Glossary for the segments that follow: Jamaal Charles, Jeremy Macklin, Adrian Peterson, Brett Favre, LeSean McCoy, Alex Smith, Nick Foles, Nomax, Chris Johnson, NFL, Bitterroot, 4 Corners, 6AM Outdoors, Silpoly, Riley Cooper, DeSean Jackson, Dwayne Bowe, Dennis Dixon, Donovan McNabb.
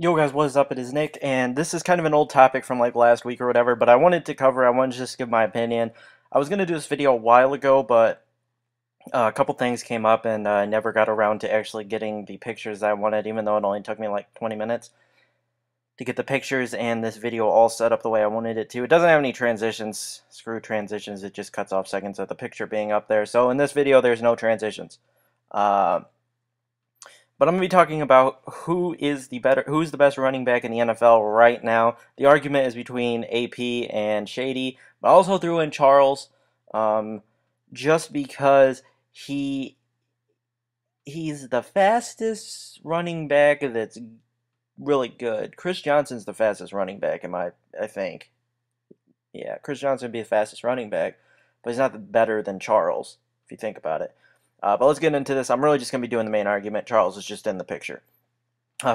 Yo guys, what is up? It is Nick, and this is kind of an old topic from like last week or whatever, but I wanted to just give my opinion. I was going to do this video a while ago, but a couple things came up, and I never got around to actually getting the pictures I wanted, even though it only took me like 20 minutes to get the pictures and this video all set up the way I wanted it to. It doesn't have any transitions. Screw transitions. It just cuts off seconds of the picture being up there. So in this video, there's no transitions. But I'm going to be talking about who is the best running back in the NFL right now. The argument is between AP and Shady, but I also threw in Charles, just because he's the fastest running back that's really good. Chris Johnson's the fastest running back, I think. Yeah, Chris Johnson would be the fastest running back, but he's not better than Charles if you think about it. But let's get into this. I'm really just going to be doing the main argument. Charles is just in the picture.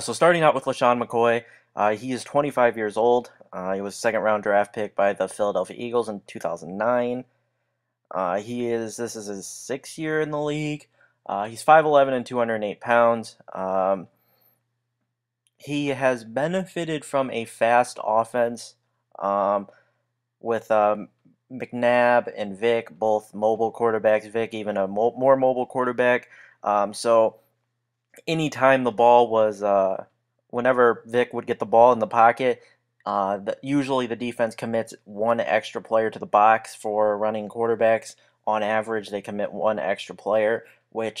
So starting out with LeSean McCoy, he is 25 years old. He was a second-round draft pick by the Philadelphia Eagles in 2009. This is his sixth year in the league. He's 5'11 and 208 pounds. He has benefited from a fast offense with... McNabb and Vick, both mobile quarterbacks. Vick, even a more mobile quarterback. So anytime the ball was, whenever Vick would get the ball in the pocket, usually the defense commits one extra player to the box. For running quarterbacks, on average, they commit one extra player, which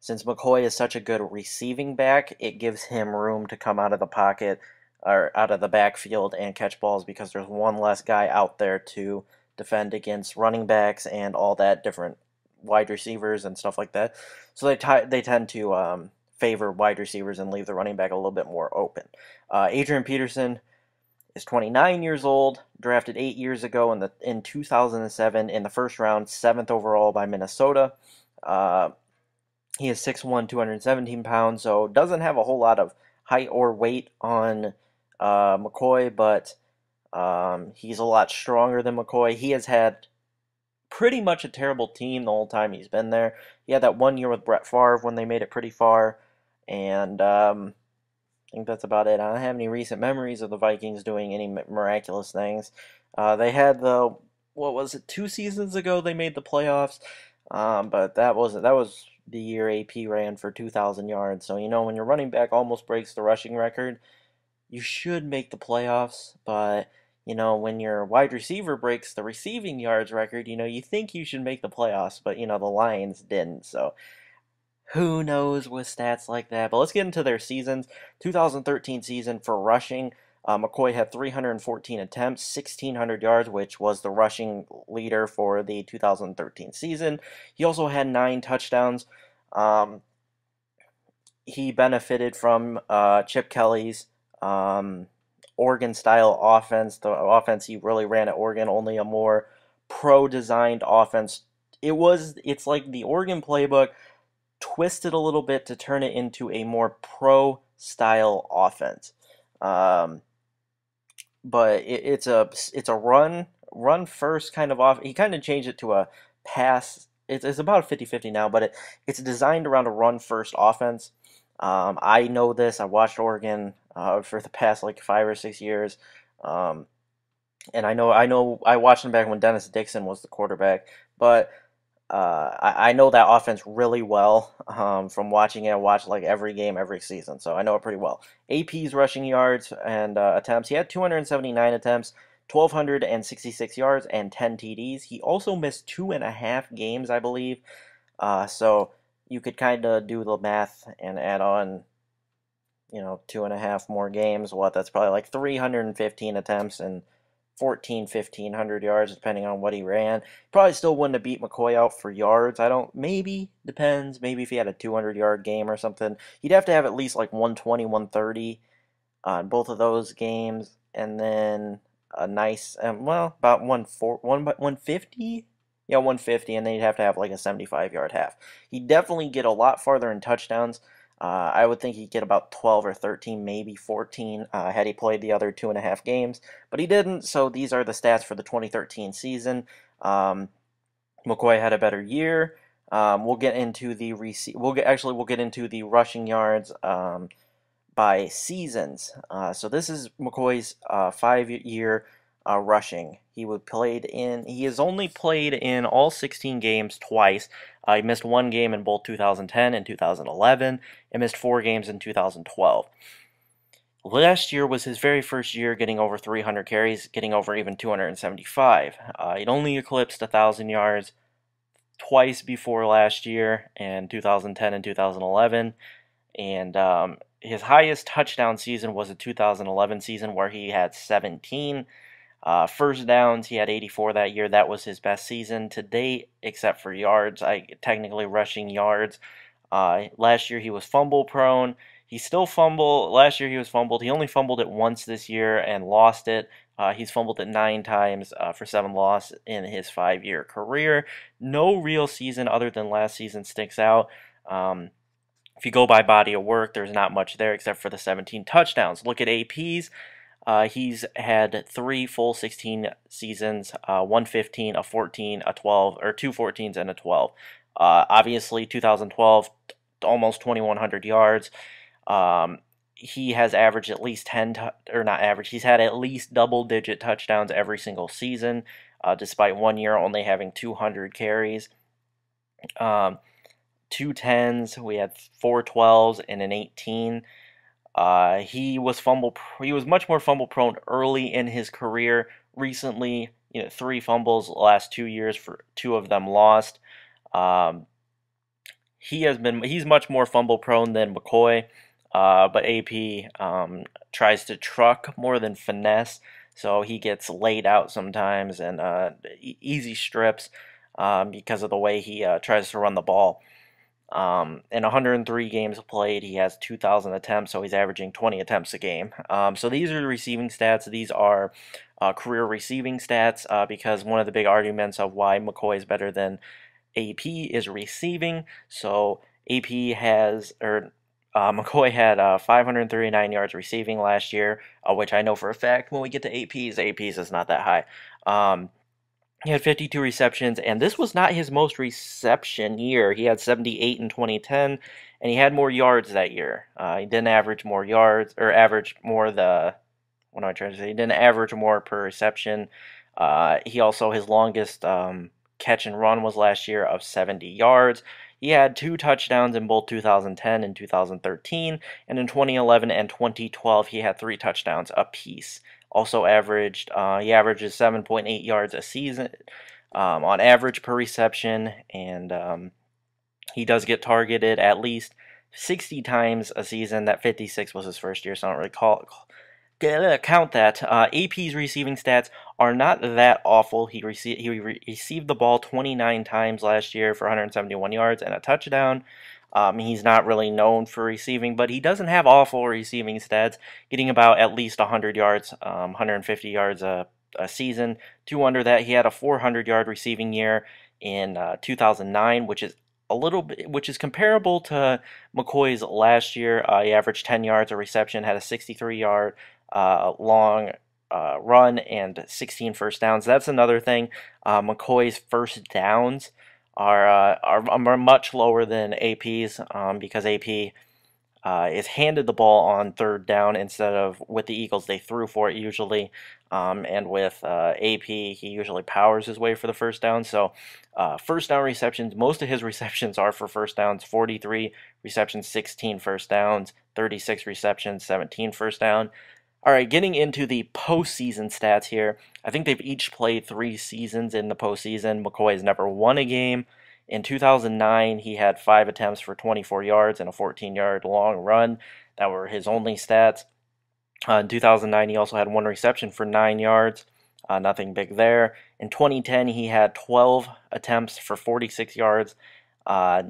since McCoy is such a good receiving back, it gives him room to come out of the pocket or out of the backfield and catch balls because there's one less guy out there to defend against running backs and all that, different wide receivers and stuff like that. So they tend to favor wide receivers and leave the running back a little bit more open. Adrian Peterson is 29 years old, drafted 8 years ago in 2007 in the first round, 7th overall by Minnesota. He is 6'1", 217 pounds, so doesn't have a whole lot of height or weight on McCoy, but he's a lot stronger than McCoy. He has had pretty much a terrible team the whole time he's been there. He had that 1 year with Brett Favre when they made it pretty far, and I think that's about it. I don't have any recent memories of the Vikings doing any miraculous things. They had the, what was it, 2 seasons ago they made the playoffs, but that was the year AP ran for 2,000 yards. So, you know, when your running back almost breaks the rushing record, you should make the playoffs. But, you know, when your wide receiver breaks the receiving yards record, you know, you think you should make the playoffs. But, you know, the Lions didn't. So, who knows with stats like that. But let's get into their seasons. 2013 season for rushing, McCoy had 314 attempts, 1,600 yards, which was the rushing leader for the 2013 season. He also had 9 touchdowns. He benefited from Chip Kelly's Oregon-style offense. The offense he really ran at Oregon, only a more pro-designed offense. It's like the Oregon playbook twisted a little bit to turn it into a more pro-style offense. But it's a run first kind of off. He kind of changed it to a pass. It's about 50-50 now, but it's designed around a run first offense. I know this. I watched Oregon for the past like 5 or 6 years, and I know I watched them back when Dennis Dixon was the quarterback. But I know that offense really well from watching it. I watched like every game, every season, so I know it pretty well. AP's rushing yards and attempts. He had 279 attempts, 1,266 yards, and 10 TDs. He also missed 2.5 games, I believe. So you could kind of do the math and add on, you know, 2.5 more games. What, that's probably like 315 attempts and 1,400 yards, depending on what he ran. Probably still wouldn't have beat McCoy out for yards. I don't, maybe, depends. Maybe if he had a 200-yard game or something. He'd have to have at least like 120, 130 on both of those games. And then a nice, well, about 150? Yeah, 150, and then he'd have to have like a 75-yard half. He'd definitely get a lot farther in touchdowns. I would think he'd get about 12 or 13, maybe 14, had he played the other 2.5 games. But he didn't, so these are the stats for the 2013 season. McCoy had a better year. We'll get into the rushing yards by seasons. So this is McCoy's 5-year rushing. He has only played in all 16 games twice. He missed one game in both 2010 and 2011, and missed 4 games in 2012. Last year was his very first year getting over 300 carries, getting over even 275. He'd only eclipsed 1,000 yards twice before last year, in 2010 and 2011. And his highest touchdown season was the 2011 season, where he had 17. First downs, he had 84 that year. That was his best season to date, except for yards. Technically rushing yards. Last year he was fumble prone. He still fumbled. Last year he was fumbled. He only fumbled it once this year and lost it. He's fumbled it 9 times for 7 losses in his 5-year career. No real season other than last season sticks out. If you go by body of work, there's not much there except for the 17 touchdowns. Look at APs. He's had 3 full 16 seasons, 115, a 14, a 12, or 2 14s and a 12. Obviously, 2012, almost 2,100 yards. He has averaged at least he's had at least double-digit touchdowns every single season, despite one year only having 200 carries. 2 10s, we had 4 12s and an 18. He was much more fumble prone early in his career. Recently, 3 fumbles the last 2 years, for 2 of them lost. He's much more fumble prone than McCoy, but AP tries to truck more than finesse, so he gets laid out sometimes and easy strips because of the way he tries to run the ball. In 103 games played, he has 2,000 attempts, so he's averaging 20 attempts a game. So these are the receiving stats. These are career receiving stats, because one of the big arguments of why McCoy is better than AP is receiving. So McCoy had 539 yards receiving last year, which I know for a fact when we get to APs is not that high. He had 52 receptions, and this was not his most reception year. He had 78 in 2010, and he had more yards that year. He didn't average more yards, or average more he didn't average more per reception. He also, his longest catch and run was last year of 70 yards. He had 2 touchdowns in both 2010 and 2013, and in 2011 and 2012, he had 3 touchdowns apiece. Also he averages 7.8 yards a season on average per reception, and he does get targeted at least 60 times a season. That 56 was his first year, so I don't really count that. AP's receiving stats are not that awful. He received the ball 29 times last year for 171 yards and a touchdown. He's not really known for receiving, but he doesn't have awful receiving stats, getting about at least 100 yards, 150 yards a season. 2 under that, he had a 400-yard receiving year in 2009, which is comparable to McCoy's last year. He averaged 10 yards a reception, had a 63-yard long run, and 16 first downs. That's another thing. McCoy's first downs are much lower than AP's, because AP is handed the ball on 3rd down instead of, with the Eagles, they threw for it usually, and with AP, he usually powers his way for the first down. So first down receptions, most of his receptions are for first downs. 43 receptions, 16 first downs, 36 receptions, 17 first down. All right, getting into the postseason stats here. I think they've each played 3 seasons in the postseason. McCoy has never won a game. In 2009, he had 5 attempts for 24 yards and a 14-yard long run. That were his only stats. In 2009, he also had 1 reception for 9 yards. Nothing big there. In 2010, he had 12 attempts for 46 yards. 9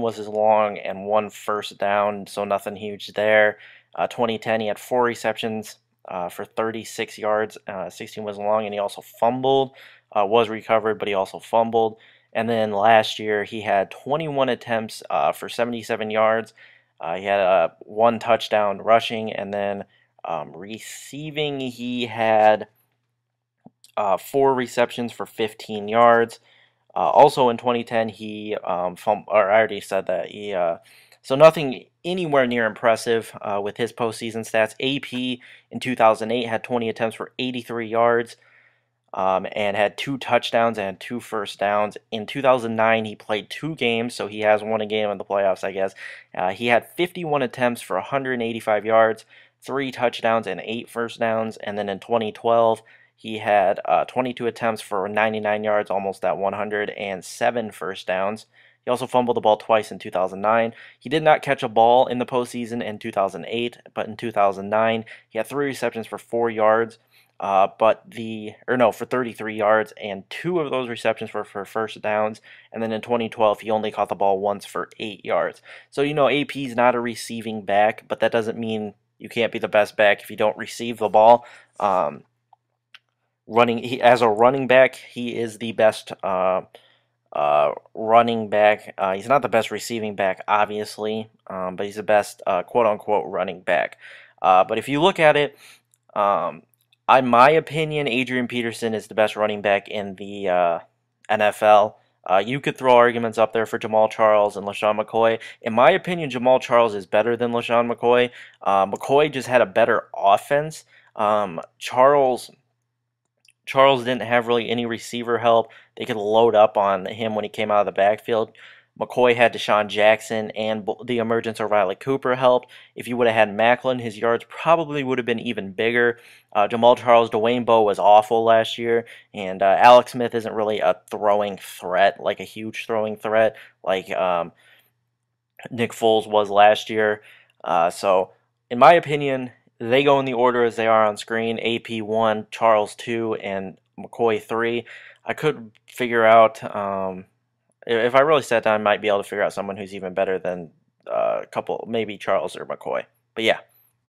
was his long and 1 first down, so nothing huge there. 2010, he had 4 receptions for 36 yards, 16 was long, and he also fumbled, was recovered, but he also fumbled. And then last year, he had 21 attempts for 77 yards. He had 1 touchdown rushing, and then receiving, he had 4 receptions for 15 yards. Also in 2010, he fumbled, or I already said that, so nothing anywhere near impressive with his postseason stats. AP in 2008 had 20 attempts for 83 yards and had 2 touchdowns and 2 first downs. In 2009, he played 2 games, so he has won a game in the playoffs, I guess. He had 51 attempts for 185 yards, 3 touchdowns, and 8 first downs. And then in 2012, he had 22 attempts for 99 yards, almost at 100, and 7 first downs. He also fumbled the ball twice in 2009. He did not catch a ball in the postseason in 2008, but in 2009, he had 3 receptions for 4 yards, for 33 yards, and 2 of those receptions were for first downs. And then in 2012, he only caught the ball once for 8 yards. So, you know, AP's not a receiving back, but that doesn't mean you can't be the best back if you don't receive the ball. As a running back, he is the best running back. He's not the best receiving back, obviously, but he's the best quote-unquote running back. But if you look at it, in my opinion, Adrian Peterson is the best running back in the NFL. You could throw arguments up there for Jamaal Charles and LeSean McCoy. In my opinion, Jamaal Charles is better than LeSean McCoy. McCoy just had a better offense. Charles didn't have really any receiver help. They could load up on him when he came out of the backfield. McCoy had DeSean Jackson, and the emergence of Riley Cooper helped. If you would have had Macklin, his yards probably would have been even bigger. Jamaal Charles, Dwayne Bowe was awful last year, and Alex Smith isn't really a throwing threat, like a huge throwing threat, like Nick Foles was last year. So, in my opinion, they go in the order as they are on screen. AP 1, Charles 2, and McCoy 3. I could figure out, if I really sat down, I might be able to figure out someone who's even better than a couple, maybe Charles or McCoy. But yeah.